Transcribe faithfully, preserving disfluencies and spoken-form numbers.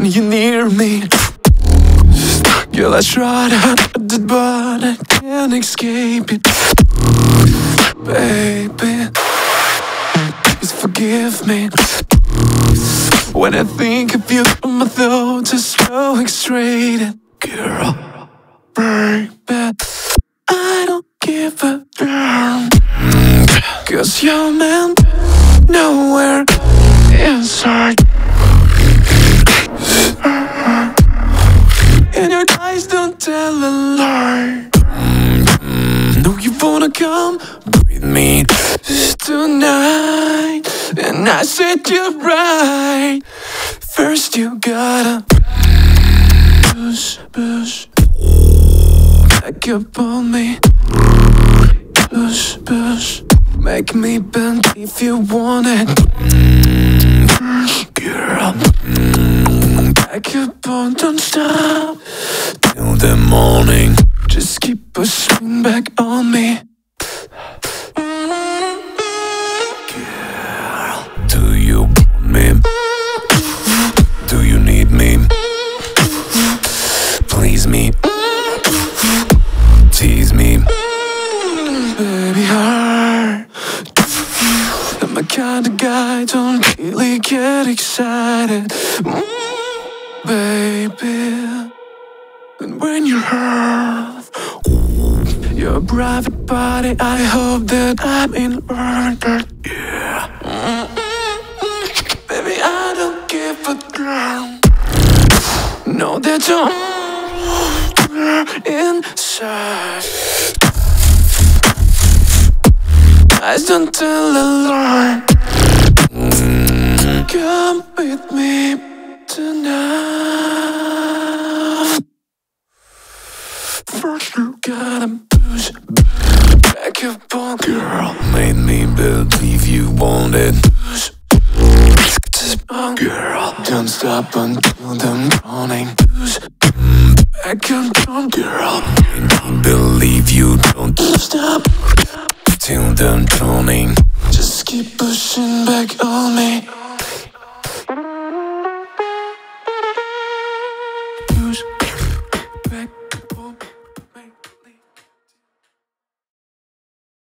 when you're near me. Girl, I tried hard, but I can't escape it. Baby, please forgive me. When I think of you, my thoughts are so extreme. Girl, baby, I don't give a damn, 'cause your man nowhere inside, and your eyes don't tell a lie. No, you wanna come with me tonight, and I said you're right. First you gotta push, push back up on me. Push, push, make me bend if you want it. Girl, back up on, don't stop till the morning. Just keep pushing back on me. Girl, do you want me? Do you need me? Please me, tease me, baby heart. I'm a kind of guy, don't really get excited, baby. And when you're hurt, your private body, I hope that I'm in order. Yeah. Baby, I don't give a damn. Know that you're inside. Eyes don't tell a lie. Come with me tonight. First you gotta push back up on. Girl, made me believe you wanted. Push, just on. Girl, don't stop until the morning. Push back up on. Girl, made me believe you don't stop till the morning. Just keep pushing back on me.